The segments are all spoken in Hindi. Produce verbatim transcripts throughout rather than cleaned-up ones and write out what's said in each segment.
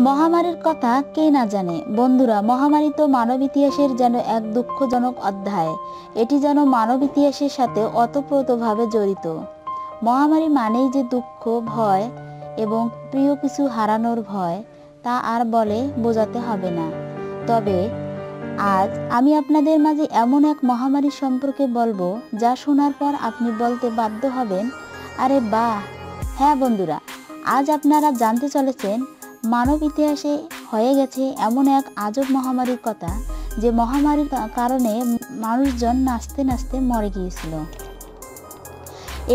महामारीर कथा के ना जाने बंधुरा महामारी तो मानव इतिहासेर जेनो एक दुःखजनक अध्याय एटी जेनो मानव इतिहासेर साथे ओतप्रोतभावे जड़ित। महामारी मानेई जे दुःख भय एबं प्रिय किछु हारानोर भय ता आर बोले बोझाते हबे ना। तबे आज आमी आपनादेर माझे एमन एक महामारी सम्पर्के बोलबो जा शोनार पर आपनि बोलते बाध्य हबेन आरे बाह। हाँ बंधुरा आज आपनारा जानते चलेछेन मानव इतिहासे हये गेछे एमन एक आजब महामारीर कथा जे महामारीर कारणे मानुषजन नाचते नाचते मरे गियेछिलो।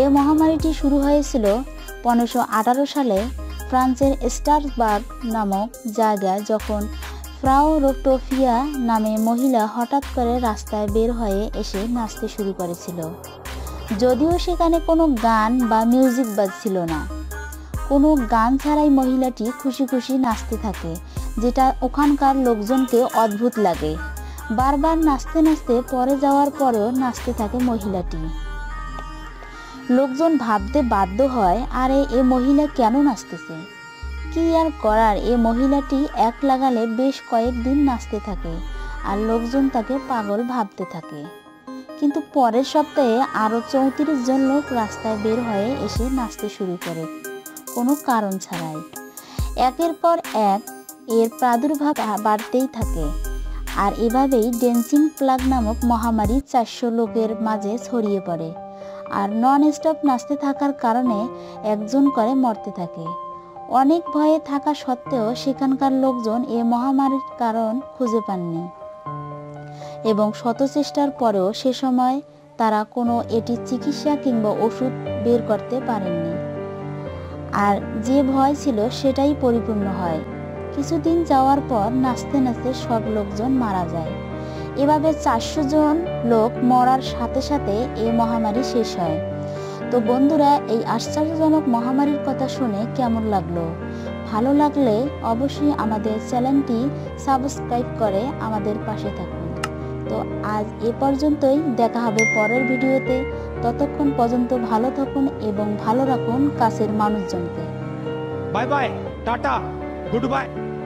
ए महामारीटी शुरू हयेछिल पंद्रशो अठारो साले फ्रांसेर स्टारबार्ग नामक जायगाय जखन फ्राउरोटोफिया नामे महिला हठात् करे रास्ताय बेर हये एसे नाचते शुरू करेछिलो। जदिओ सेखाने कोनो गान बा मिउजिक बाजछिलो ना, कोनो गान छाड़ाई महिलाटी खुशी खुशी नाचते थाके जेटा ओखानकार लोकजनके अद्भुत लागे। बार बार नाचते नाचते परे जावार परेओ नाचते थाके महिलाटी। लोकजन भाबते बाध्य हय आरे ए महिला केन नाचतेछे, कि आर करार। ए महिलाटी एक लागाले बेश कयेक दिन नाचते थाके आर लोकजन ताके पागल भाबते थाके। किन्तु परेर सप्ताहे आरो चौंतीस जन लोक रास्ताय बेर हये एसे नाचते शुरू करे कोनो कारण छाड़ाई। एकेर पर एक एर प्रादुर्भाव बाड़तेई थाके आर एभाबेई डेंसिंग प्लाग नामक महामारी चारशो लोकेर माझे छड़िये पड़े आर नन स्टप नाचते थाकार कारणे एकजन करे मरते थाके। अनेक भये थाका सत्त्वेओ सेखानकार लोकजन ए महामारीर कारण खुंजे पाननि एबं शत चेष्टार परेओ से समय तारा कोनो एटिर चिकित्सा किंबा ओषुध बेर करते पारेननि আর যে ভয় ছিল সেটাই পরিপূর্ণ হয়। কিছুদিন যাওয়ার পর নাচতে নাচতে সব লোকজন মারা যায়। এভাবে চারশো জন লোক মরার সাথে সাথে এই মহামারী শেষ হয়। তো বন্ধুরা এই আশ্চর্যজনক মহামারীর কথা শুনে কেমন লাগলো? ভালো লাগলে অবশ্যই আমাদের চ্যানেলটি সাবস্ক্রাইব করে আমাদের পাশে থাকুন। তো আজ এ পর্যন্তই, দেখা হবে পরের ভিডিওতে। ততক্ষণ পর্যন্ত ভালো থাকুন এবং ভালো রাখুন কাছের মানুষজনকে। Bye bye, tata, good by.